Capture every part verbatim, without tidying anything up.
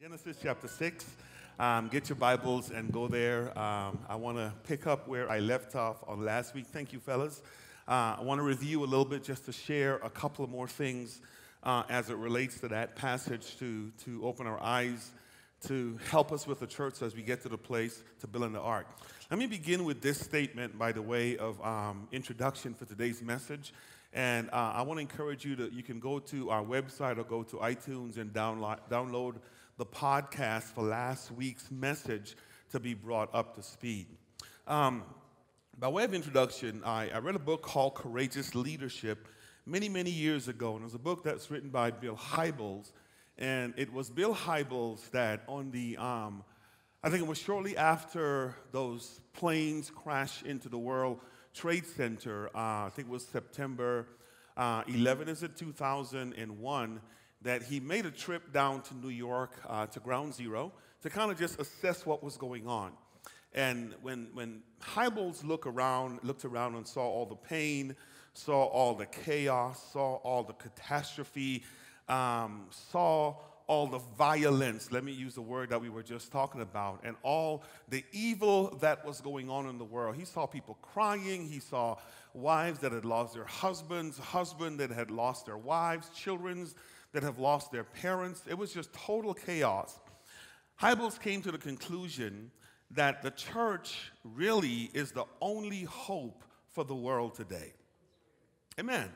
Genesis chapter six, um, get your Bibles and go there. Um, I want to pick up where I left off on last week. Thank you, fellas. Uh, I want to review a little bit just to share a couple of more things uh, as it relates to that passage to, to open our eyes, to help us with the church as we get to the place to build in the ark. Let me begin with this statement by the way of um, introduction for today's message. And uh, I want to encourage you to, you can go to our website or go to iTunes and download, download the podcast for last week's message to be brought up to speed. Um, by way of introduction, I, I read a book called Courageous Leadership many, many years ago. And it was a book that's written by Bill Hybels. And it was Bill Hybels that on the, um, I think it was shortly after those planes crashed into the world, Trade Center, uh, I think it was September eleventh, uh, is it two thousand one, that he made a trip down to New York, uh, to Ground Zero, to kind of just assess what was going on. And when, when Hybels looked around, looked around and saw all the pain, saw all the chaos, saw all the catastrophe, um, saw all the violence, let me use the word that we were just talking about, and all the evil that was going on in the world. He saw people crying. He saw wives that had lost their husbands, husbands that had lost their wives, children that have lost their parents. It was just total chaos. Hybels came to the conclusion that the church really is the only hope for the world today. Amen.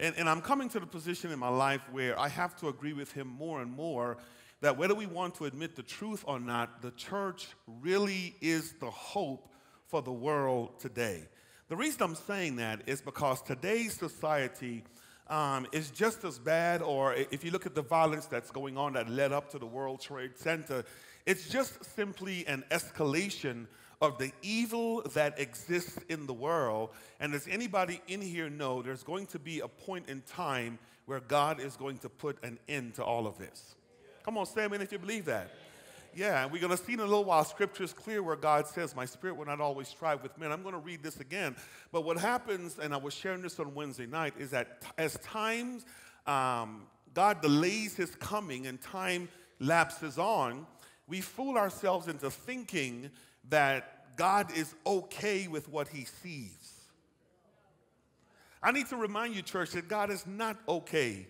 And, and I'm coming to the position in my life where I have to agree with him more and more that whether we want to admit the truth or not, the church really is the hope for the world today. The reason I'm saying that is because today's society um, is just as bad, or if you look at the violence that's going on that led up to the World Trade Center, it's just simply an escalation of the evil that exists in the world. And does anybody in here know there's going to be a point in time where God is going to put an end to all of this? Yeah. Come on, stand in if you believe that. Yeah, yeah. And we're going to see in a little while, Scripture is clear where God says, my spirit will not always strive with men. I'm going to read this again. But what happens, and I was sharing this on Wednesday night, is that as times, um, God delays his coming and time lapses on, we fool ourselves into thinking that God is okay with what he sees. I need to remind you, church, that God is not okay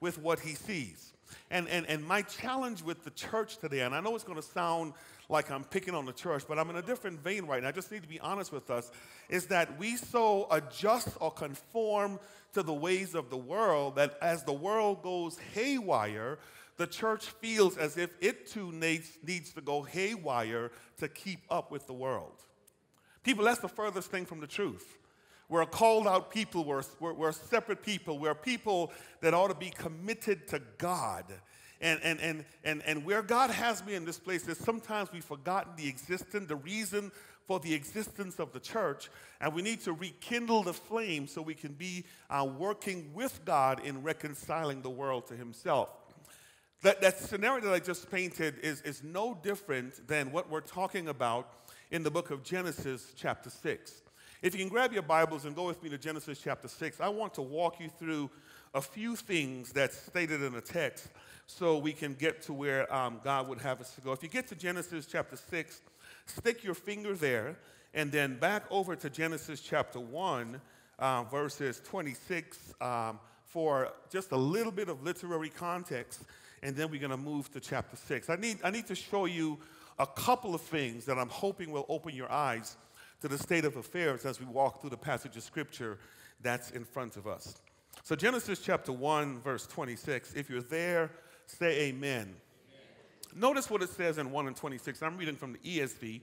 with what he sees. And, and, and my challenge with the church today, and I know it's going to sound like I'm picking on the church, but I'm in a different vein right now. I just need to be honest with us, is that we so adjust or conform to the ways of the world that as the world goes haywire, the church feels as if it too needs, needs to go haywire to keep up with the world. People, that's the furthest thing from the truth. We're a called out people. We're, we're, we're separate people. We're people that ought to be committed to God. And, and, and, and, and where God has me in this place is sometimes we've forgotten the existence, the reason for the existence of the church, and we need to rekindle the flame so we can be uh, working with God in reconciling the world to himself. That, that scenario that I just painted is, is no different than what we're talking about in the book of Genesis chapter six. If you can grab your Bibles and go with me to Genesis chapter six, I want to walk you through a few things that's stated in the text so we can get to where um, God would have us to go. If you get to Genesis chapter six, stick your finger there and then back over to Genesis chapter one, uh, verses twenty-six, um, for just a little bit of literary context. And then we're going to move to chapter six. I need, I need to show you a couple of things that I'm hoping will open your eyes to the state of affairs as we walk through the passage of Scripture that's in front of us. So Genesis chapter one, verse twenty-six, if you're there, say amen. Amen. Notice what it says in one and twenty-six. I'm reading from the E S V.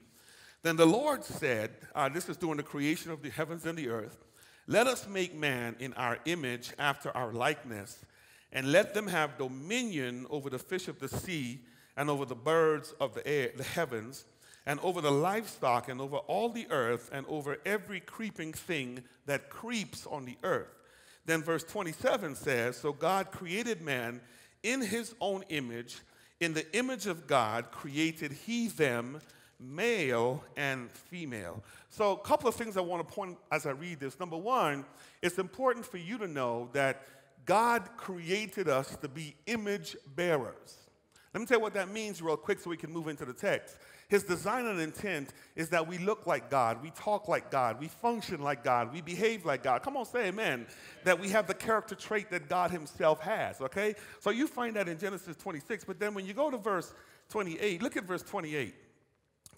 Then the Lord said, uh, this is during the creation of the heavens and the earth, let us make man in our image after our likeness, and let them have dominion over the fish of the sea and over the birds of the air, the heavens, and over the livestock and over all the earth and over every creeping thing that creeps on the earth. Then verse twenty-seven says, so God created man in his own image. In the image of God created he them, male and female. So a couple of things I want to point as I read this. Number one, it's important for you to know that God created us to be image bearers. Let me tell you what that means real quick so we can move into the text. His design and intent is that we look like God, we talk like God, we function like God, we behave like God. Come on, say amen. That we have the character trait that God himself has, okay? So you find that in Genesis twenty-six, but then when you go to verse twenty-eight, look at verse twenty-eight.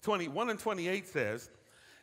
twenty-one and twenty-eight says,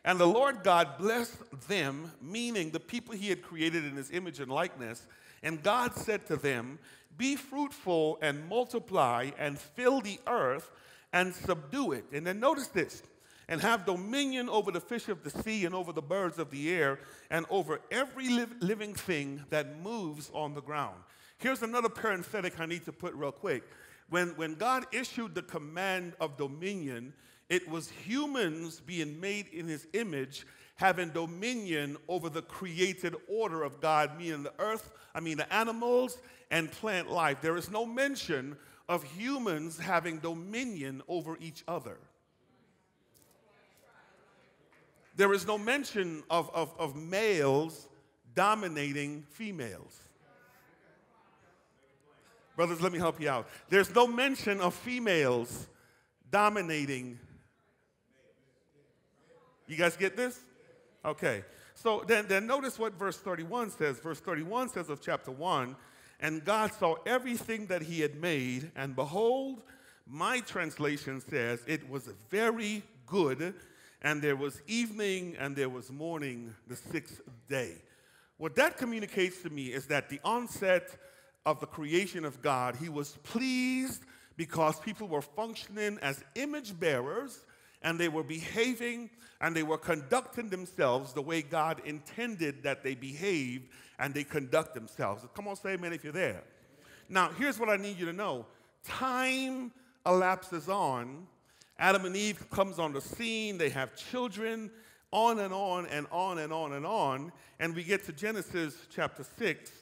"And the Lord God blessed them," meaning the people he had created in his image and likeness, "and God said to them, be fruitful and multiply and fill the earth and subdue it." And then notice this, "and have dominion over the fish of the sea and over the birds of the air and over every li living thing that moves on the ground." Here's another parenthetic I need to put real quick. When, when God issued the command of dominion, it was humans being made in his image having dominion over the created order of God, meaning the earth, I mean the animals and plant life. There is no mention of humans having dominion over each other. There is no mention of, of, of males dominating females. Brothers, let me help you out. There's no mention of females dominating. You guys get this? Okay. So then, then notice what verse thirty-one says. Verse thirty-one says of chapter one, "And God saw everything that he had made, and behold," my translation says, "it was very good, and there was evening and there was morning the sixth day." What that communicates to me is that the onset of the creation of God, he was pleased because people were functioning as image bearers, and they were behaving and they were conducting themselves the way God intended that they behaved and they conduct themselves. Come on, say amen if you're there. Now, here's what I need you to know. Time elapses on. Adam and Eve comes on the scene. They have children, on and on and on and on and on. And we get to Genesis chapter six,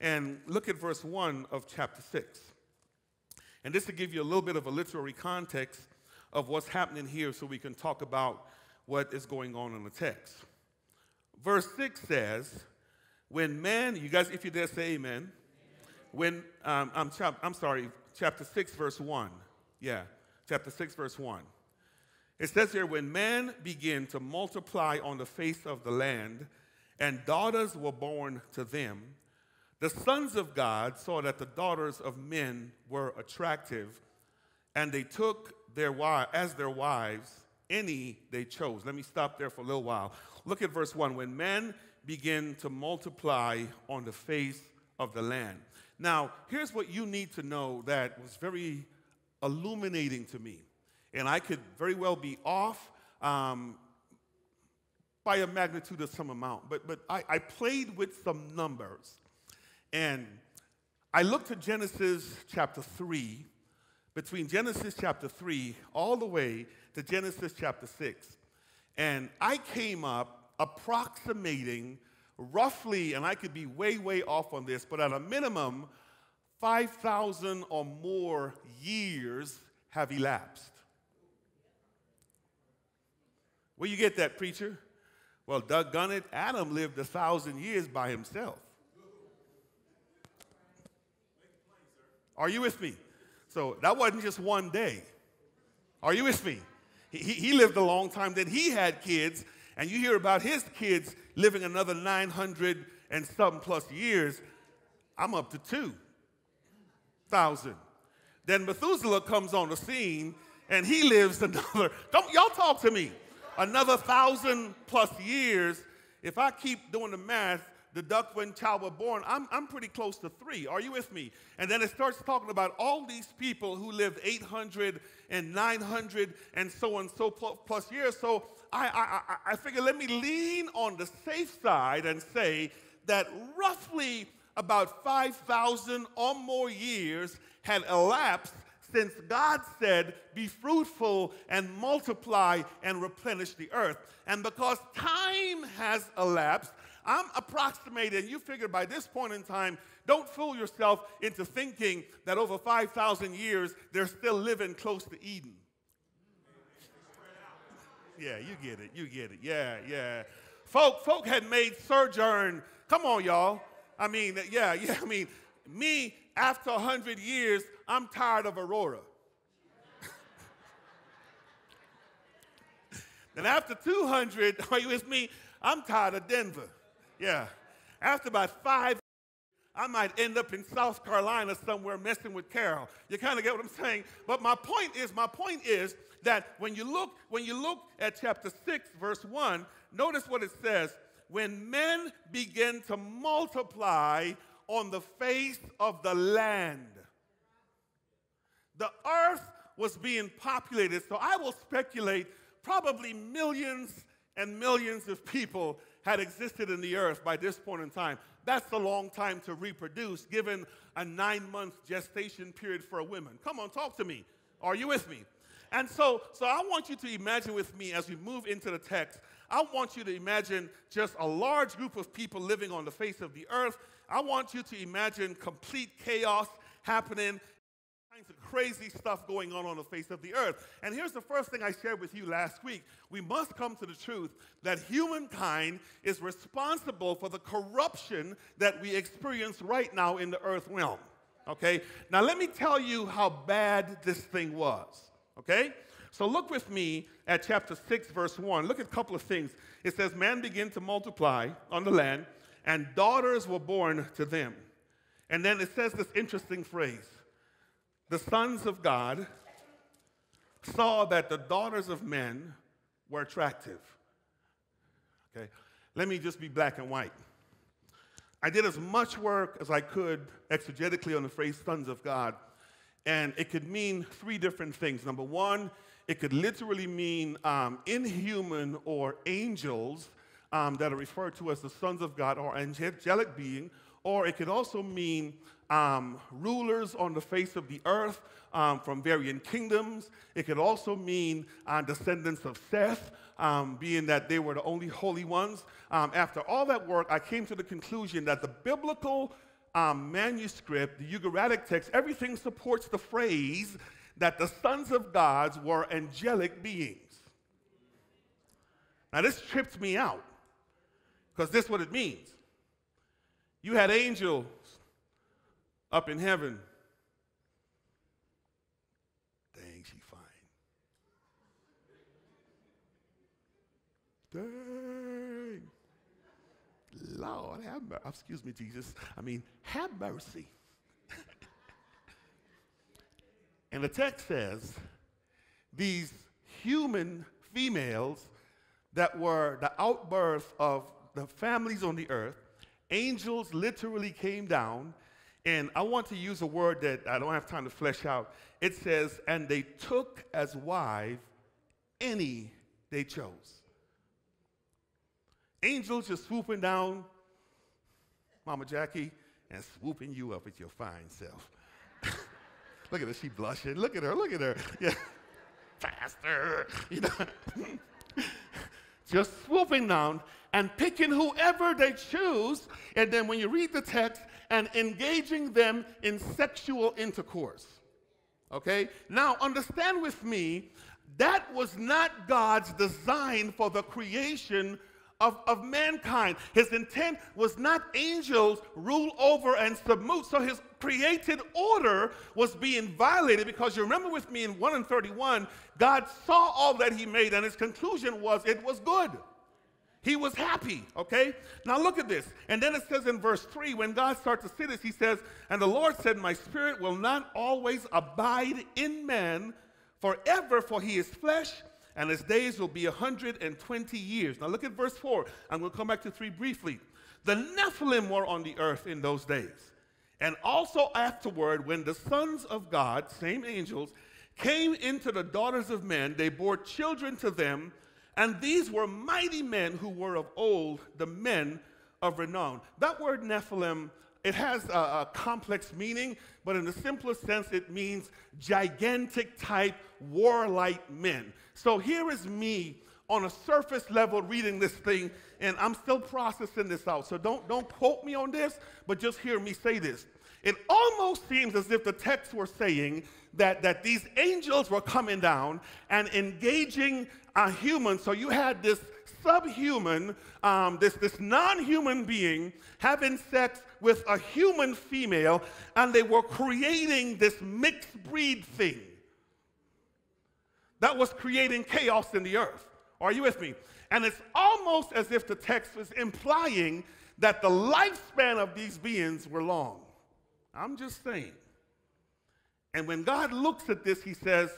and look at verse one of chapter six. And this to give you a little bit of a literary context of what's happening here so we can talk about what is going on in the text. Verse six says, when man, you guys, if you dare say amen. Amen. When, um, I'm, chap I'm sorry, chapter six, verse one. Yeah, chapter six, verse one. It says here, "When man began to multiply on the face of the land, and daughters were born to them, the sons of God saw that the daughters of men were attractive, and they took their wives, as their wives, any they chose." Let me stop there for a little while. Look at verse one. When men begin to multiply on the face of the land. Now, here's what you need to know that was very illuminating to me. And I could very well be off um, by a magnitude of some amount. But, but I, I played with some numbers. And I looked at Genesis chapter three. Between Genesis chapter three all the way to Genesis chapter six. And I came up approximating roughly, and I could be way, way off on this, but at a minimum, five thousand or more years have elapsed. Where you get that, preacher? Well, Doug Gunnett, Adam lived a thousand years by himself. Are you with me? So that wasn't just one day. Are you with me? He, he lived a long time. Then he had kids, and you hear about his kids living another nine hundred and something plus years. I'm up to two thousand. Then Methuselah comes on the scene, and he lives another, don't, y'all talk to me, another thousand plus years. If I keep doing the math, the duck when child were born, I'm, I'm pretty close to three. Are you with me? And then it starts talking about all these people who lived eight hundred and nine hundred and so and so plus years. So I, I, I figure let me lean on the safe side and say that roughly about five thousand or more years had elapsed since God said, "Be fruitful and multiply and replenish the earth." And because time has elapsed, I'm approximating, you figure by this point in time, don't fool yourself into thinking that over five thousand years, they're still living close to Eden. Yeah, you get it, you get it, yeah, yeah. Folk, folk had made sojourn, come on, y'all. I mean, yeah, yeah, I mean, me, after a hundred years, I'm tired of Aurora. And after two hundred, are you with me? I'm tired of Denver. Yeah. After about five, I might end up in South Carolina somewhere messing with Carol. You kind of get what I'm saying? But my point is, my point is that when you look, when you look at chapter six, verse one, notice what it says. When men begin to multiply on the face of the land, the earth was being populated. So I will speculate probably millions and millions of people had existed in the earth by this point in time. That's a long time to reproduce, given a nine-month gestation period for a woman. Come on, talk to me. Are you with me? And so, so I want you to imagine with me as we move into the text, I want you to imagine just a large group of people living on the face of the earth. I want you to imagine complete chaos happening, kinds of crazy stuff going on on the face of the earth. And here's the first thing I shared with you last week. We must come to the truth that humankind is responsible for the corruption that we experience right now in the earth realm, okay? Now, let me tell you how bad this thing was, okay? So look with me at chapter six, verse one. Look at a couple of things. It says, man began to multiply on the land, and daughters were born to them. And then it says this interesting phrase. The sons of God saw that the daughters of men were attractive. Okay, let me just be black and white. I did as much work as I could exegetically on the phrase sons of God, and it could mean three different things. Number one, it could literally mean um, inhuman or angels um, that are referred to as the sons of God or angelic being, or it could also mean Um, rulers on the face of the earth um, from varying kingdoms. It could also mean uh, descendants of Seth, um, being that they were the only holy ones. Um, after all that work, I came to the conclusion that the biblical um, manuscript, the Ugaritic text, everything supports the phrase that the sons of God were angelic beings. Now, this tripped me out, because this is what it means. You had angels up in heaven. Dang, she fine. Dang. Lord, have mercy. Excuse me, Jesus. I mean, have mercy. And the text says, these human females that were the outbirth of the families on the earth, angels literally came down. And I want to use a word that I don't have time to flesh out. It says, and they took as wife any they chose. Angels just swooping down, Mama Jackie, and swooping you up with your fine self. Look at her, she blushing. Look at her, look at her. Yeah. Faster, you know. Just swooping down and picking whoever they choose. And then when you read the text, and engaging them in sexual intercourse, okay? Now, understand with me, that was not God's design for the creation of, of mankind. His intent was not angels rule over and submute, so his created order was being violated, because you remember with me in one and thirty-one, God saw all that he made, and his conclusion was it was good. He was happy, okay? Now look at this. And then it says in verse three, when God starts to see this, he says, and the Lord said, my spirit will not always abide in man forever, for he is flesh, and his days will be one hundred twenty years. Now look at verse four. I'm going to come back to three briefly. The Nephilim were on the earth in those days. And also afterward, when the sons of God, same angels, came into the daughters of men, they bore children to them, and these were mighty men who were of old, the men of renown. That word Nephilim, it has a, a complex meaning, but in the simplest sense, it means gigantic type, warlike men. So here is me on a surface level reading this thing, and I'm still processing this out. So don't, don't quote me on this, but just hear me say this. It almost seems as if the text were saying that, that these angels were coming down and engaging a human. So you had this subhuman, um, this, this non-human being having sex with a human female, and they were creating this mixed breed thing that was creating chaos in the earth. Are you with me? And it's almost as if the text is implying that the lifespan of these beings were long. I'm just saying. And when God looks at this, he says,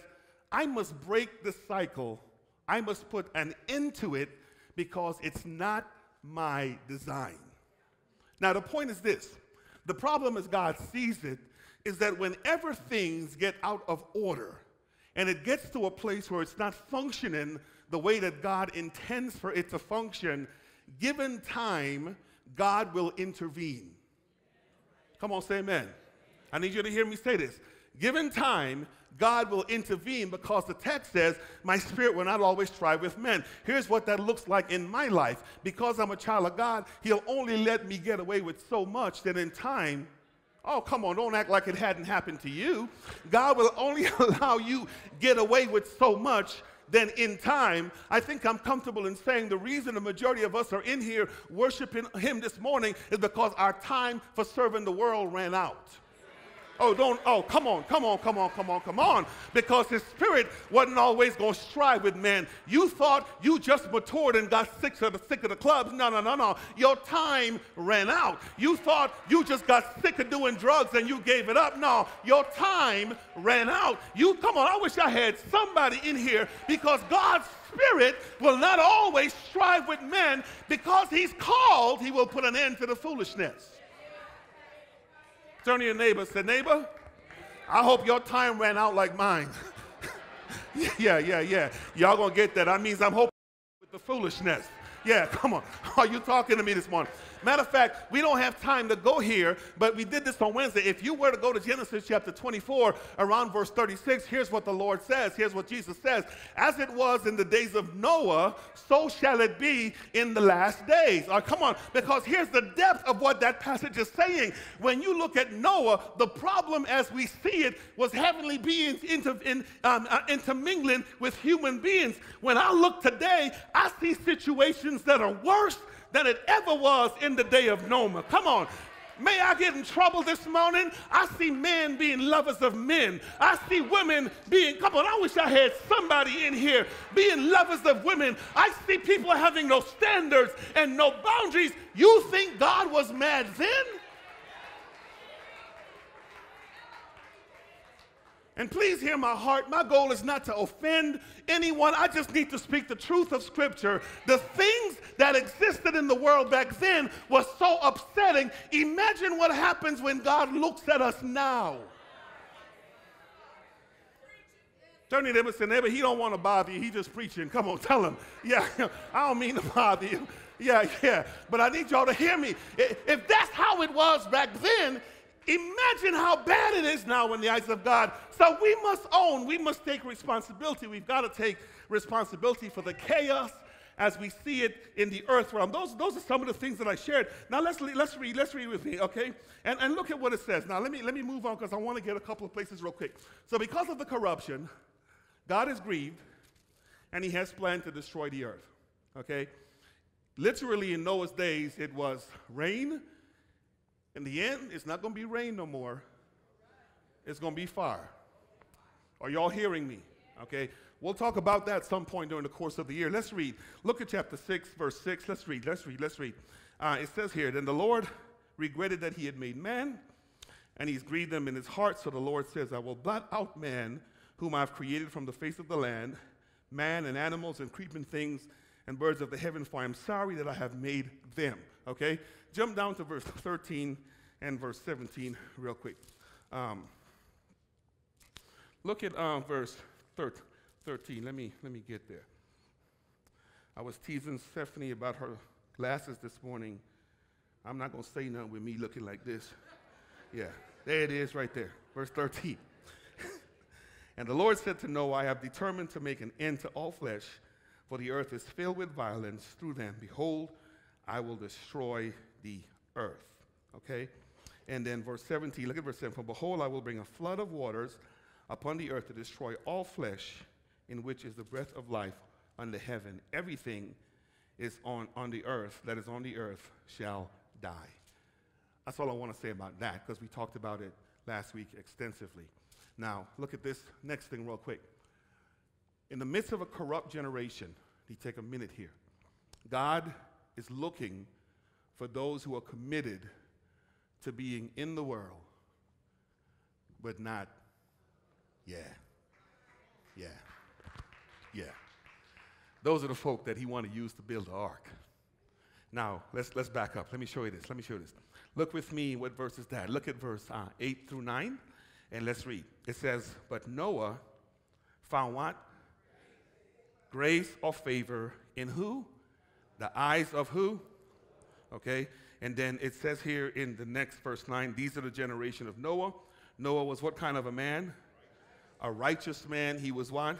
I must break the cycle. I must put an end to it because it's not my design. Now, the point is this. The problem as God sees it is that whenever things get out of order and it gets to a place where it's not functioning the way that God intends for it to function, given time, God will intervene. Come on, say amen. I need you to hear me say this. Given time, God will intervene because the text says, my spirit will not always strive with men. Here's what that looks like in my life. Because I'm a child of God, he'll only let me get away with so much that in time, oh, come on, don't act like it hadn't happened to you. God will only allow you get away with so much then in time. I think I'm comfortable in saying the reason the majority of us are in here worshiping him this morning is because our time for serving the world ran out. Oh, don't, oh, come on, come on, come on, come on, come on. Because his spirit wasn't always going to strive with man. You thought you just matured and got sick of the sick of the clubs. No, no, no, no. Your time ran out. You thought you just got sick of doing drugs and you gave it up. No, your time ran out. You, come on, I wish I had somebody in here because God's spirit will not always strive with men. Because he's called, he will put an end to the foolishness. Turn to your neighbor. Say, neighbor, I hope your time ran out like mine. yeah, yeah, yeah. Y'all gonna get that. That means I'm hoping with the foolishness. Yeah, come on. Are you talking to me this morning? Matter of fact, we don't have time to go here, but we did this on Wednesday. If you were to go to Genesis chapter twenty-four, around verse thirty-six, here's what the Lord says. Here's what Jesus says. As it was in the days of Noah, so shall it be in the last days. Oh, come on, because here's the depth of what that passage is saying. When you look at Noah, the problem as we see it was heavenly beings inter in, um, uh, intermingling with human beings. When I look today, I see situations that are worse than it ever was in the day of Noah. Come on. May I get in trouble this morning? I see men being lovers of men. I see women being, come on, I wish I had somebody in here being lovers of women. I see people having no standards and no boundaries. You think God was mad then? And please hear my heart. My goal is not to offend anyone. I just need to speak the truth of Scripture. The things that existed in the world back then were so upsetting. Imagine what happens when God looks at us now. Turn to them and say, neighbor, he don't want to bother you. He just preaching. Come on, tell him. Yeah, I don't mean to bother you. Yeah, yeah. But I need y'all to hear me. If that's how it was back then, imagine how bad it is now in the eyes of God. So we must own, we must take responsibility. We've got to take responsibility for the chaos as we see it in the earth realm. Those, those are some of the things that I shared. Now let's, let's read, let's read with me, okay? And, and look at what it says. Now let me, let me move on because I want to get a couple of places real quick. So because of the corruption, God is grieved and he has planned to destroy the earth, okay? Literally in Noah's days, it was rain. In the end, it's not going to be rain no more. It's going to be fire. Are y'all hearing me? Okay. We'll talk about that some point during the course of the year. Let's read. Look at chapter six, verse six. Let's read. Let's read. Let's read. Uh, it says here, then the Lord regretted that he had made man, and he's grieved them in his heart. So the Lord says, I will blot out man, whom I've created from the face of the land, man and animals and creeping things and birds of the heaven, for I am sorry that I have made them. Okay? Jump down to verse thirteen and verse seventeen real quick. Um, look at uh, verse thirteen. Let me, let me get there. I was teasing Stephanie about her glasses this morning. I'm not going to say nothing with me looking like this. Yeah, there it is right there, verse thirteen. And the Lord said to Noah, I have determined to make an end to all flesh, for the earth is filled with violence through them. Behold, I will destroy the earth, okay? And then verse seventeen, look at verse seven. For behold, I will bring a flood of waters upon the earth to destroy all flesh, in which is the breath of life under heaven. Everything is on, on the earth that is on the earth shall die. That's all I want to say about that, because we talked about it last week extensively. Now, look at this next thing real quick. In the midst of a corrupt generation, me take a minute here. God is looking for those who are committed to being in the world, but not, yeah, yeah, yeah. Those are the folk that he wanted to use to build the ark. Now, let's, let's back up. Let me show you this. Let me show you this. Look with me, what verse is that? Look at verse uh, eight through nine, and let's read. It says, but Noah found what? Grace or favor in who? The eyes of who? Okay. And then it says here in the next verse nine, these are the generation of Noah. Noah was what kind of a man? A righteous man. He was what?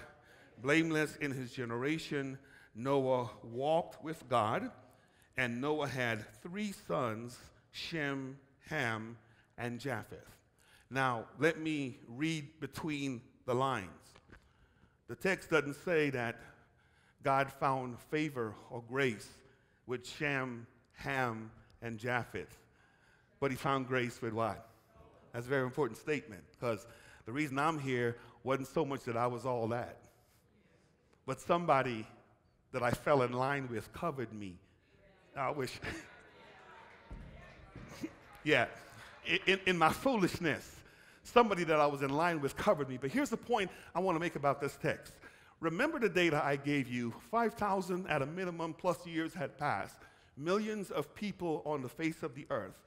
Blameless in his generation. Noah walked with God, and Noah had three sons, Shem, Ham, and Japheth. Now, let me read between the lines. The text doesn't say that God found favor or grace with Shem, Ham, and Japheth, but he found grace with what? That's a very important statement, because the reason I'm here wasn't so much that I was all that, but somebody that I fell in line with covered me. I wish. Yeah, in, in my foolishness, somebody that I was in line with covered me. But here's the point I want to make about this text. Remember the data I gave you, five thousand at a minimum plus years had passed, millions of people on the face of the earth.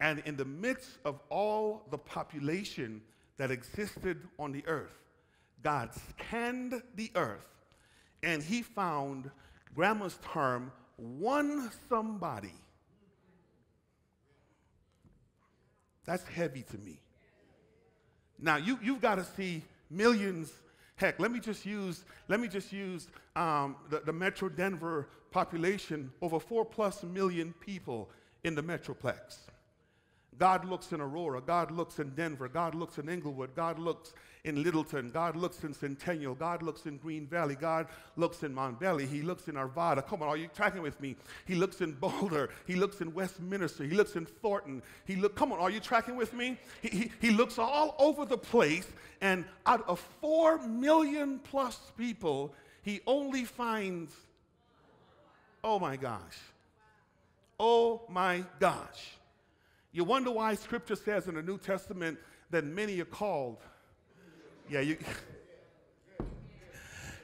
And in the midst of all the population that existed on the earth, God scanned the earth, and he found, Grandma's term, one somebody. That's heavy to me. Now, you, you've got to see millions. Heck, let me just use, let me just use um, the, the Metro Denver population, over four plus million people in the Metroplex. God looks in Aurora. God looks in Denver. God looks in Inglewood. God looks in Littleton. God looks in Centennial. God looks in Green Valley. God looks in Mount Valley. He looks in Arvada. Come on, are you tracking with me? He looks in Boulder. He looks in Westminster. He looks in Thornton. He look. Come on, are you tracking with me? He, he, he looks all over the place, and out of four million plus people, he only finds, oh my gosh, oh my gosh. You wonder why Scripture says in the New Testament that many are called. Yeah, you,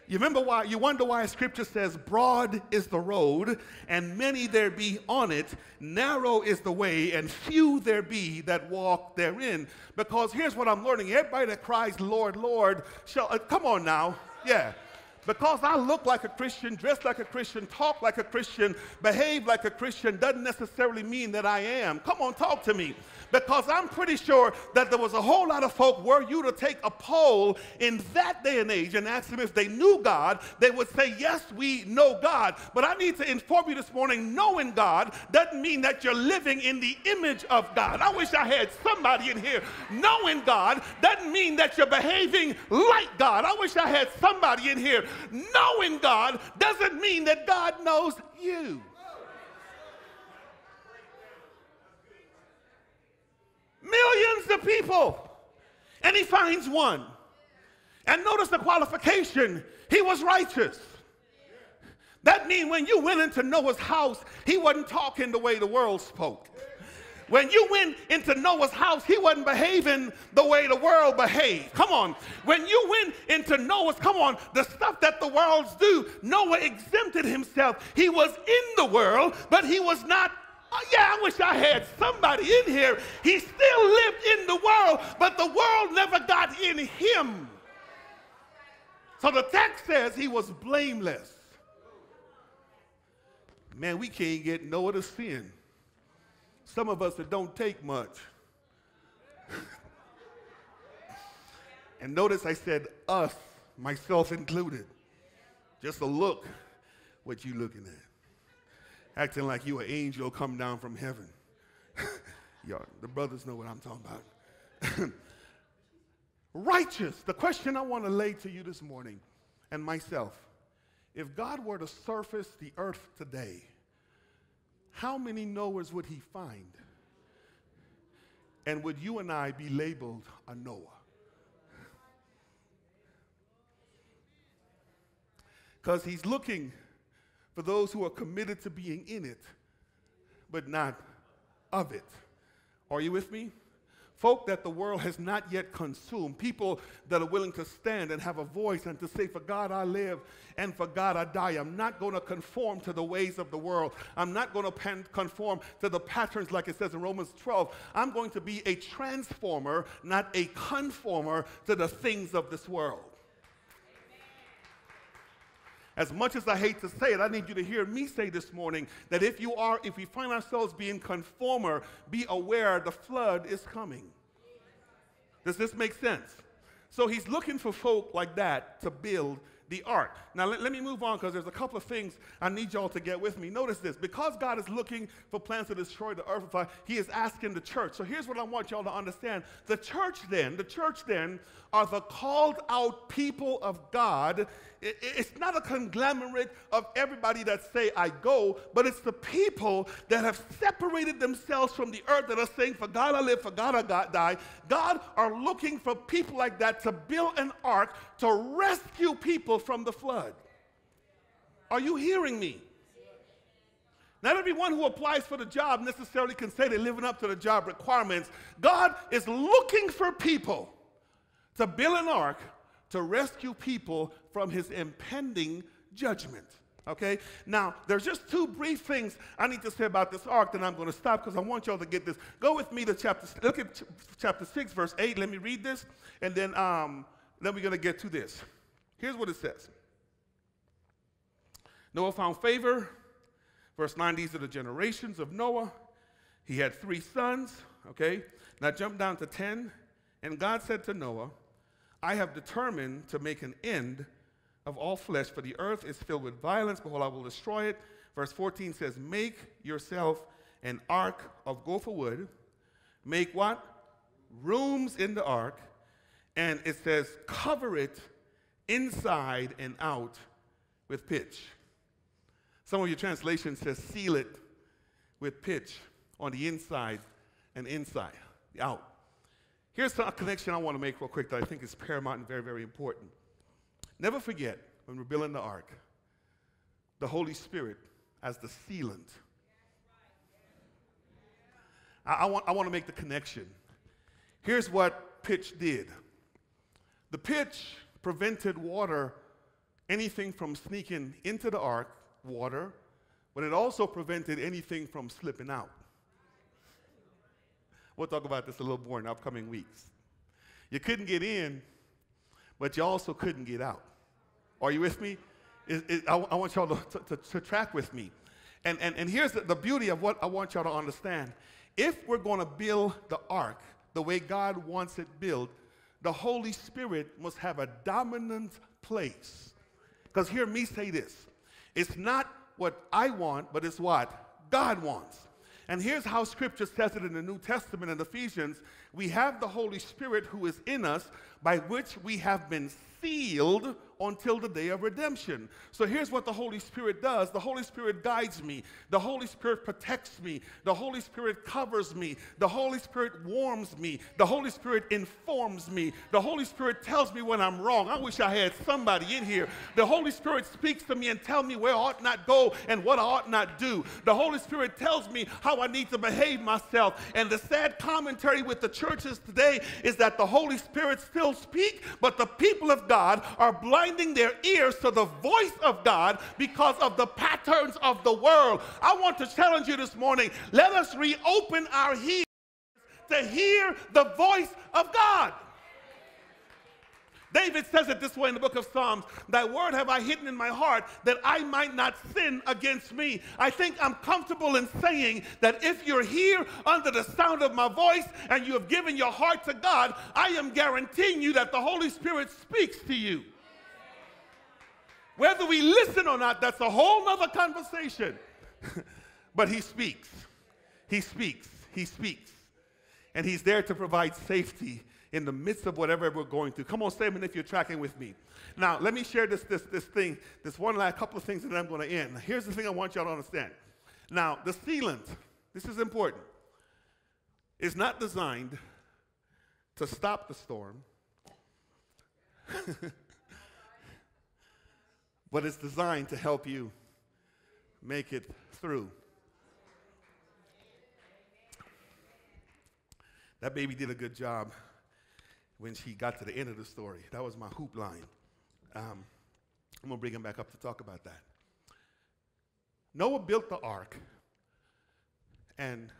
you remember why, you wonder why Scripture says broad is the road and many there be on it, narrow is the way and few there be that walk therein. Because here's what I'm learning, everybody that cries, Lord, Lord, shall, uh, come on now, yeah. Because I look like a Christian, dress like a Christian, talk like a Christian, behave like a Christian doesn't necessarily mean that I am. Come on, talk to me. Because I'm pretty sure that there was a whole lot of folk, were you to take a poll in that day and age and ask them if they knew God, they would say, yes, we know God. But I need to inform you this morning, knowing God doesn't mean that you're living in the image of God. I wish I had somebody in here. Knowing God doesn't mean that you're behaving like God. I wish I had somebody in here. Knowing God doesn't mean that God knows you. Millions of people, and he finds one. And notice the qualification, he was righteous. That means when you went into Noah's house, he wasn't talking the way the world spoke. When you went into Noah's house, he wasn't behaving the way the world behaved. Come on. When you went into Noah's, come on, the stuff that the worlds do, Noah exempted himself. He was in the world, but he was not. Oh, yeah, I wish I had somebody in here. He still lived in the world, but the world never got in him. So the text says he was blameless. Man, we can't get Noah to sin. Some of us, it don't take much. And notice I said us, myself included. Just a look, what you looking at. Acting like you an angel come down from heaven. Y'all, the brothers know what I'm talking about. Righteous. The question I want to lay to you this morning, and myself, if God were to surface the earth today, how many Noahs would he find? And would you and I be labeled a Noah? Because he's looking for those who are committed to being in it, but not of it. Are you with me? Folk that the world has not yet consumed, people that are willing to stand and have a voice and to say, for God I live and for God I die. I'm not going to conform to the ways of the world. I'm not going to conform to the patterns like it says in Romans twelve. I'm going to be a transformer, not a conformer to the things of this world. As much as I hate to say it, I need you to hear me say this morning that if you are, if we find ourselves being conformer, be aware the flood is coming. Does this make sense? So he's looking for folk like that to build the ark. Now let, let me move on because there's a couple of things I need y'all to get with me. Notice this. Because God is looking for plans to destroy the earth, he is asking the church. So here's what I want y'all to understand. The church then, the church then are the called out people of God. It, it's not a conglomerate of everybody that say I go, but it's the people that have separated themselves from the earth that are saying for God I live, for God I die. God are looking for people like that to build an ark to rescue people from the flood. Are you hearing me? Not everyone who applies for the job necessarily can say they're living up to the job requirements. God is looking for people to build an ark to rescue people from his impending judgment. Okay? Now, there's just two brief things I need to say about this ark, and I'm going to stop because I want y'all to get this. Go with me to chapter, look at ch chapter six, verse eight. Let me read this, and then, um, then we're going to get to this. Here's what it says. Noah found favor. Verse nine, these are the generations of Noah. He had three sons, okay? Now jump down to ten. And God said to Noah, I have determined to make an end of all flesh, for the earth is filled with violence. Behold, I will destroy it. Verse fourteen says, make yourself an ark of gopher wood. Make what? Rooms in the ark. And it says, cover it inside and out with pitch. Some of your translation says seal it with pitch on the inside and inside, out. Here's a connection I want to make real quick that I think is paramount and very, very important. Never forget, when we're building the ark, the Holy Spirit as the sealant. I, I, want, I want to make the connection. Here's what pitch did. The pitch prevented water, anything from sneaking into the ark, water, but it also prevented anything from slipping out. We'll talk about this a little more in the upcoming weeks. You couldn't get in, but you also couldn't get out. Are you with me? It, it, I, I want y'all to, to, to track with me. And, and, and here's the, the beauty of what I want y'all to understand. If we're going to build the ark the way God wants it built, the Holy Spirit must have a dominant place. Because hear me say this. It's not what I want, but it's what God wants. And here's how Scripture says it in the New Testament in Ephesians. We have the Holy Spirit who is in us, by which we have been sealed until the day of redemption. So here's what the Holy Spirit does. The Holy Spirit guides me. The Holy Spirit protects me. The Holy Spirit covers me. The Holy Spirit warms me. The Holy Spirit informs me. The Holy Spirit tells me when I'm wrong. I wish I had somebody in here. The Holy Spirit speaks to me and tells me where I ought not go and what I ought not do. The Holy Spirit tells me how I need to behave myself. And the sad commentary with the churches today is that the Holy Spirit still speaks, but the people of God are blinding their ears to the voice of God because of the patterns of the world. I want to challenge you this morning. Let us reopen our ears to hear the voice of God. David says it this way in the book of Psalms, thy word have I hidden in my heart that I might not sin against me. I think I'm comfortable in saying that if you're here under the sound of my voice and you have given your heart to God, I am guaranteeing you that the Holy Spirit speaks to you. Whether we listen or not, that's a whole nother conversation. But he speaks. He speaks. He speaks. And he's there to provide safety in the midst of whatever we're going through. Come on, statement if you're tracking with me. Now, let me share this, this, this thing, this one last couple of things, and then I'm going to end. Here's the thing I want y'all to understand. Now, the sealant, this is important, is not designed to stop the storm, but it's designed to help you make it through. That baby did a good job when she got to the end of the story. That was my hoop line. Um, I'm going to bring him back up to talk about that. Noah built the ark, and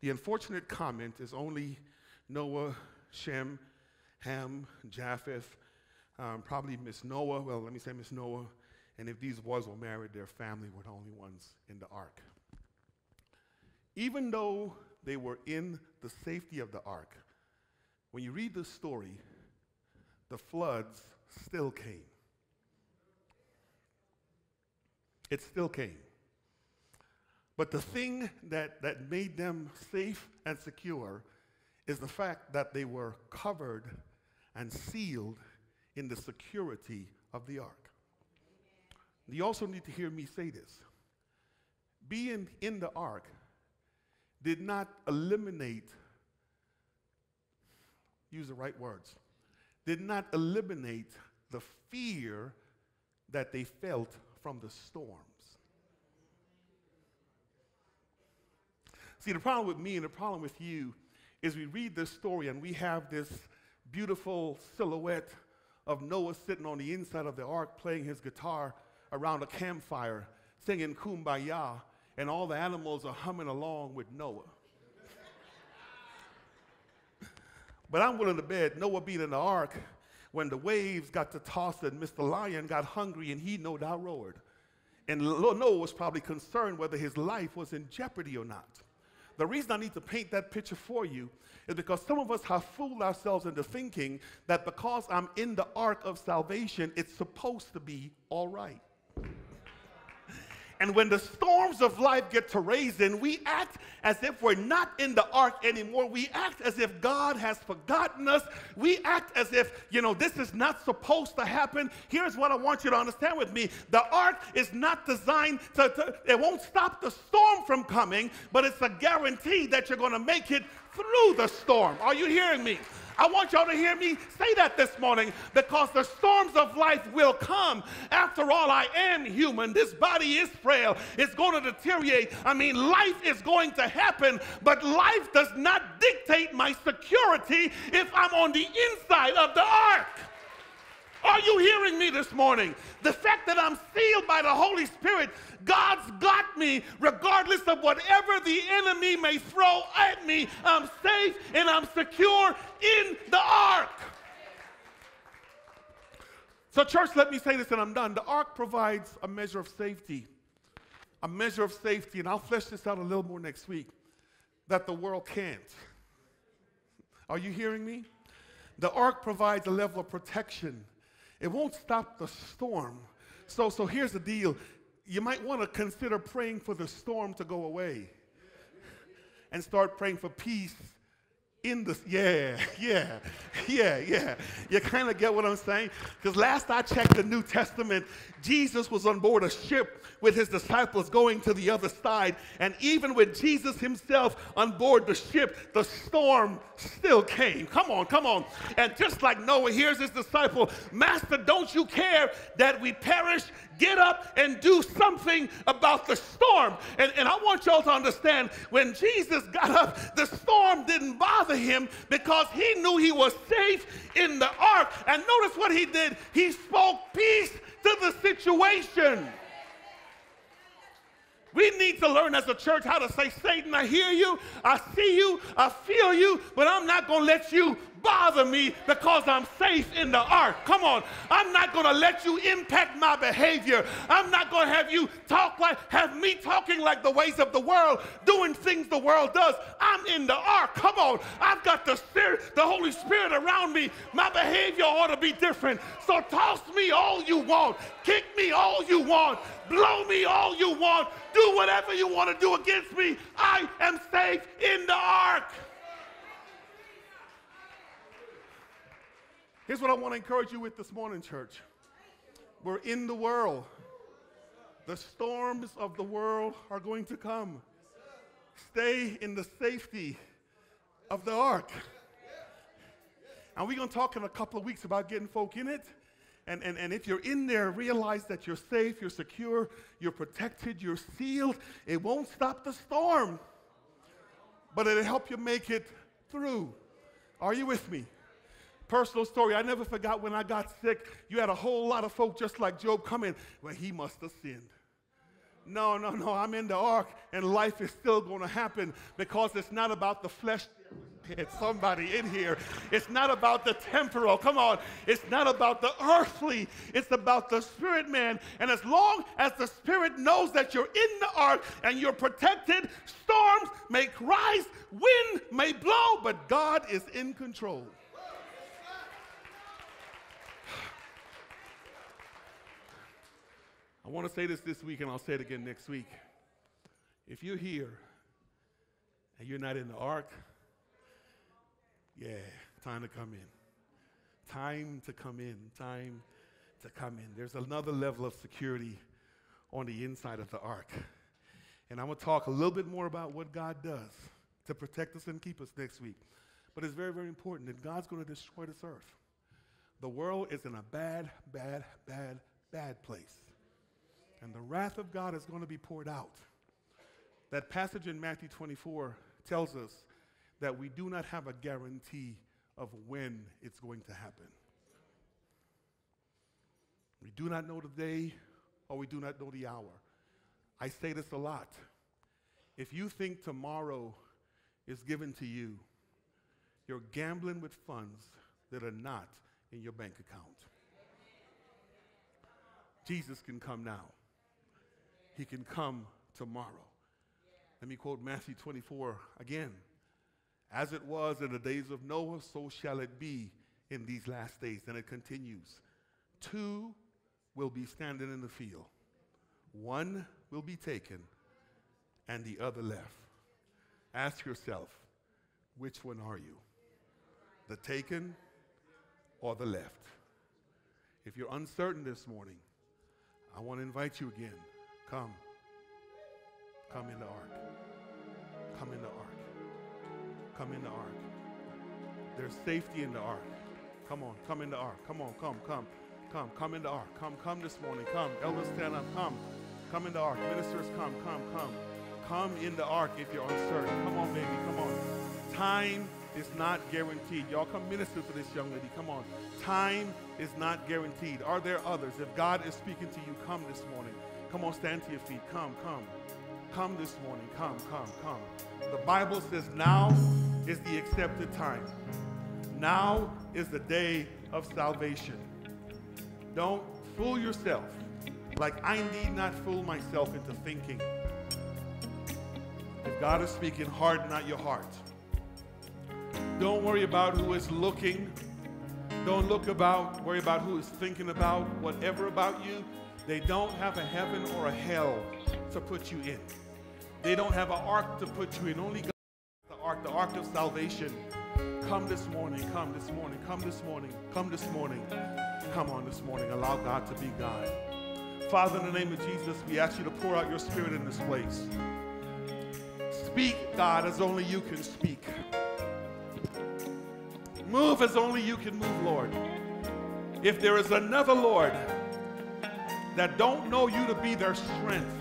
the unfortunate comment is only Noah, Shem, Ham, Japheth, um, probably Miss Noah. Well, let me say Miss Noah. And if these boys were married, their family were the only ones in the ark. Even though they were in the safety of the ark, when you read the story, the floods still came. It still came. But the thing that, that made them safe and secure is the fact that they were covered and sealed in the security of the ark. You also need to hear me say this. Being in the ark did not eliminate, use the right words, did not eliminate the fear that they felt from the storms. See, the problem with me and the problem with you is we read this story and we have this beautiful silhouette of Noah sitting on the inside of the ark playing his guitar around a campfire, singing Kumbaya, and all the animals are humming along with Noah. But I'm willing to bet Noah being in the ark, when the waves got to toss and Mister Lion got hungry and he no doubt roared. And Noah was probably concerned whether his life was in jeopardy or not. The reason I need to paint that picture for you is because some of us have fooled ourselves into thinking that because I'm in the ark of salvation, it's supposed to be all right. And when the storms of life get to raising, we act as if we're not in the ark anymore. We act as if God has forgotten us. We act as if, you know, this is not supposed to happen. Here's what I want you to understand with me. The ark is not designed to, to it won't stop the storm from coming, but it's a guarantee that you're going to make it through the storm. Are you hearing me? I want y'all to hear me say that this morning, because the storms of life will come. After all, I am human. This body is frail. It's going to deteriorate. I mean, life is going to happen, but life does not dictate my security if I'm on the inside of the ark. Are you hearing me this morning? The fact that I'm sealed by the Holy Spirit, God's got me regardless of whatever the enemy may throw at me. I'm safe and I'm secure in the ark. So church, let me say this and I'm done. The ark provides a measure of safety, a measure of safety, and I'll flesh this out a little more next week, that the world can't. Are you hearing me? The ark provides a level of protection. It won't stop the storm. So, so here's the deal. You might want to consider praying for the storm to go away and start praying for peace in the, yeah, yeah, yeah, yeah. You kind of get what I'm saying? Because last I checked the New Testament, Jesus was on board a ship with his disciples going to the other side. And even with Jesus himself on board the ship, the storm still came. Come on, come on. And just like Noah, here's his disciple, Master, don't you care that we perish? Get up and do something about the storm. And, and I want y'all to understand, when Jesus got up, the storm didn't bother him because he knew he was safe in the ark. And notice what he did. He spoke peace to the situation. We need to learn as a church how to say, Satan, I hear you, I see you, I feel you, but I'm not going to let you bother me because I'm safe in the ark. Come on. I'm not going to let you impact my behavior. I'm not going to have you talk like, have me talking like the ways of the world, doing things the world does. I'm in the ark. Come on. I've got the Spirit, the Holy Spirit around me. My behavior ought to be different. So toss me all you want. Kick me all you want. Blow me all you want. Do whatever you want to do against me. I am safe in the ark. Here's what I want to encourage you with this morning, church. We're in the world. The storms of the world are going to come. Stay in the safety of the ark. And we're going to talk in a couple of weeks about getting folk in it. and, and, and if you're in there, realize that you're safe, you're secure, you're protected, you're sealed. It won't stop the storm, but it'll help you make it through. Are you with me? Personal story, I never forgot when I got sick, you had a whole lot of folk just like Job come in. Well, he must have sinned. No, no, no, I'm in the ark, and life is still going to happen because it's not about the flesh. It's somebody in here. It's not about the temporal. Come on. It's not about the earthly. It's about the spirit man. And as long as the spirit knows that you're in the ark and you're protected, storms may rise, wind may blow, but God is in control. I want to say this this week, and I'll say it again next week. If you're here and you're not in the ark, yeah, time to come in. Time to come in. Time to come in. There's another level of security on the inside of the ark. And I'm going to talk a little bit more about what God does to protect us and keep us next week. But it's very, very important that God's going to destroy this earth. The world is in a bad, bad, bad, bad place. And the wrath of God is going to be poured out. That passage in Matthew twenty-four tells us that we do not have a guarantee of when it's going to happen. We do not know the day, or we do not know the hour. I say this a lot. If you think tomorrow is given to you, you're gambling with funds that are not in your bank account. Jesus can come now. He can come tomorrow. Let me quote Matthew twenty-four again. As it was in the days of Noah, so shall it be in these last days. And it continues. Two will be standing in the field. One will be taken and the other left. Ask yourself, which one are you? The taken or the left? If you're uncertain this morning, I want to invite you again. Come. Come in the ark. Come in the ark. Come in the ark. There's safety in the ark. Come on, come in the ark. Come on, come, come, come, come in the ark. Come, come this morning. Come. Elders, stand up. Come. Come in the ark. Ministers, come, come, come. Come in the ark if you're uncertain. Come on, baby. Come on. Time is not guaranteed. Y'all come minister to this young lady. Come on. Time is not guaranteed. Are there others? If God is speaking to you, come this morning. Come on, stand to your feet. Come, come. Come this morning. Come, come, come. The Bible says now is the accepted time. Now is the day of salvation. Don't fool yourself like I need not fool myself into thinking. If God is speaking, harden not your heart. Don't worry about who is looking. Don't look about, worry about who is thinking about whatever about you. They don't have a heaven or a hell to put you in. They don't have an ark to put you in. Only God has the ark, the ark of salvation. Come this morning, come this morning, come this morning, come this morning. Come on this morning. Allow God to be God. Father, in the name of Jesus, we ask you to pour out your spirit in this place. Speak, God, as only you can speak. Move as only you can move, Lord. If there is another, Lord, that don't know you to be their strength,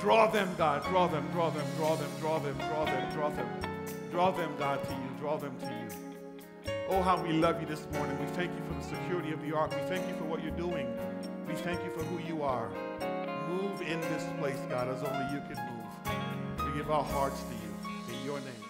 draw them, God, draw them, draw them, draw them, draw them, draw them, draw them, draw them, God, to you, draw them to you. Oh, how we love you this morning. We thank you for the security of the ark. We thank you for what you're doing. We thank you for who you are. Move in this place, God, as only you can move. We give our hearts to you in your name.